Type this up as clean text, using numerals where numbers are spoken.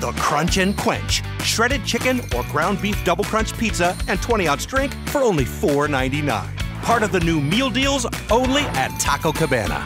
The Crunch and Quench. Shredded chicken or ground beef double crunch pizza and 20-ounce drink for only $4.99. Part of the new meal deals only at Taco Cabana.